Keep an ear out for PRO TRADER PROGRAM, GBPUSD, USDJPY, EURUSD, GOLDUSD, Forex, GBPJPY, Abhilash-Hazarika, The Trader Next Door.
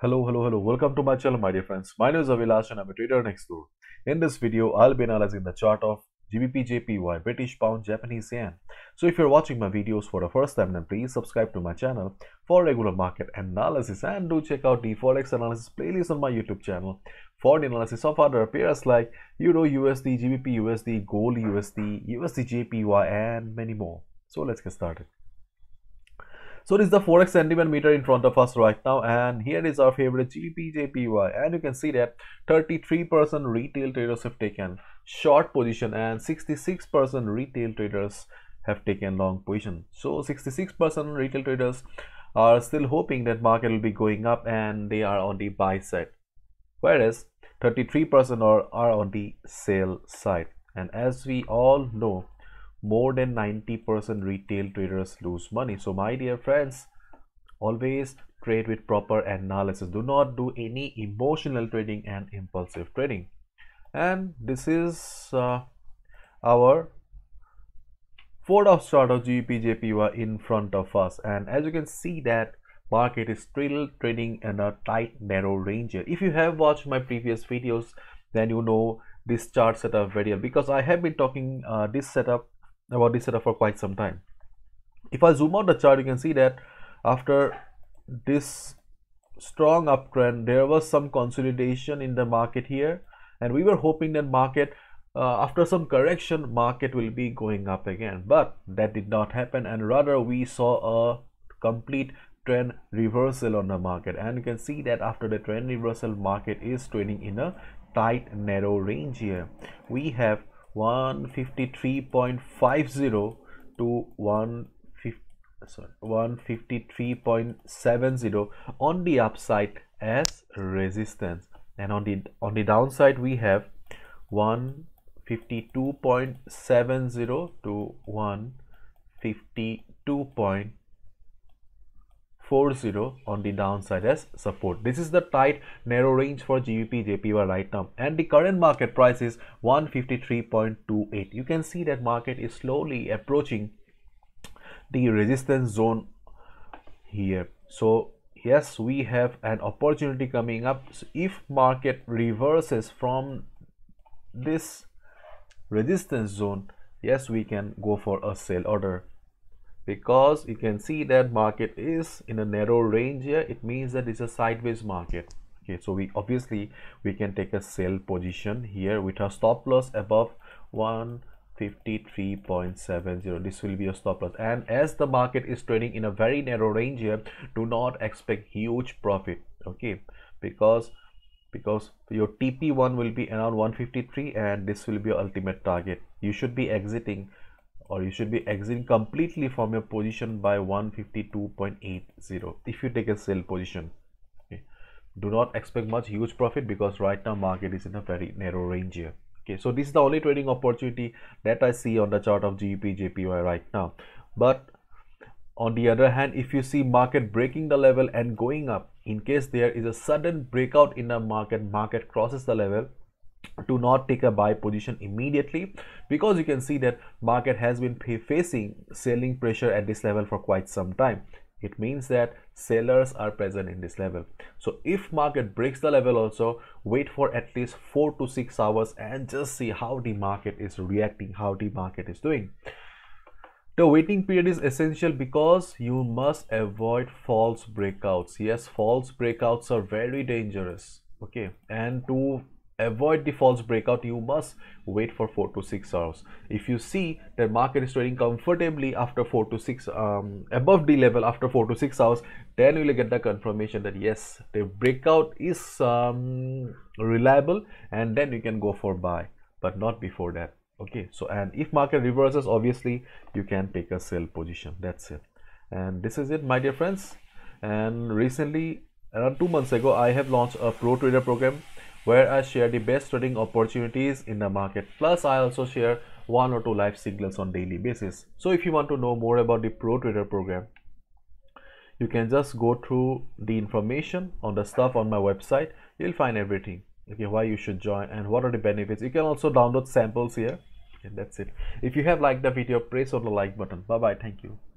Hello, welcome to my channel, my dear friends. My name is Abhilash and I'm a trader next door. In this video, I'll be analyzing the chart of GBPJPY, British Pound, Japanese Yen. So if you're watching my videos for the first time, then please subscribe to my channel for regular market analysis, and do check out the Forex analysis playlist on my YouTube channel for the analysis of other pairs like EURUSD, GBPUSD, GOLDUSD, USDJPY, and many more. So let's get started. So this is the Forex sentiment meter in front of us right now, and here is our favorite GBPJPY, and you can see that 33% retail traders have taken short position and 66% retail traders have taken long position. So 66% retail traders are still hoping that market will be going up and they are on the buy side, whereas 33% are on the sell side. And as we all know, more than 90% retail traders lose money. So my dear friends, always trade with proper analysis. Do not do any emotional trading and impulsive trading. And this is our fourth chart of GBPJPY in front of us, and as you can see that market is still trading in a tight narrow range here. If you have watched my previous videos, then you know this chart setup very well, because I have been talking about this setup for quite some time. If I zoom out the chart, you can see that after this strong uptrend, there was some consolidation in the market here, and we were hoping that market after some correction, market will be going up again, but that did not happen, and rather we saw a complete trend reversal on the market. And you can see that after the trend reversal, market is trading in a tight narrow range here. We have 153.50 to 153.70 on the upside as resistance, and on the downside we have 152.70 to 152.40 on the downside as support. This is the tight narrow range for GBPJPY right now, and the current market price is 153.28. you can see that market is slowly approaching the resistance zone here. So yes, we have an opportunity coming up. So if market reverses from this resistance zone, yes, we can go for a sell order, because you can see that market is in a narrow range here. It means that it's a sideways market. Okay, so we can take a sell position here with a stop loss above 153.70. this will be a stop loss, and as the market is trading in a very narrow range here, do not expect huge profit, okay, because your TP1 will be around 153, and this will be your ultimate target. You should be exiting, or you should be exiting completely from your position by 152.80 if you take a sell position. Okay, do not expect much huge profit, because right now market is in a very narrow range here. Okay, so this is the only trading opportunity that I see on the chart of GBPJPY right now. But on the other hand, if you see market breaking the level and going up, in case there is a sudden breakout in the market crosses the level, do not take a buy position immediately, because you can see that market has been facing selling pressure at this level for quite some time. It means that sellers are present in this level. So if market breaks the level also, wait for at least 4 to 6 hours and just see how the market is reacting, how the market is doing. The waiting period is essential, because you must avoid false breakouts. Yes, false breakouts are very dangerous. Okay, and to avoid the false breakout, you must wait for 4 to 6 hours. If you see that market is trading comfortably after 4 to 6 above the level after 4 to 6 hours, then you will get the confirmation that yes, the breakout is reliable, and then you can go for buy, but not before that. Okay, so and if market reverses, obviously you can take a sell position. That's it, and this is it, my dear friends. And recently, around 2 months ago, I have launched a Pro Trader program, where I share the best trading opportunities in the market. Plus, I also share 1 or 2 live signals on daily basis. So if you want to know more about the Pro Trader program, you can just go through the information on the stuff on my website. You'll find everything. Okay, why you should join and what are the benefits. You can also download samples here. And that's it. If you have liked the video, press on the like button. Bye bye. Thank you.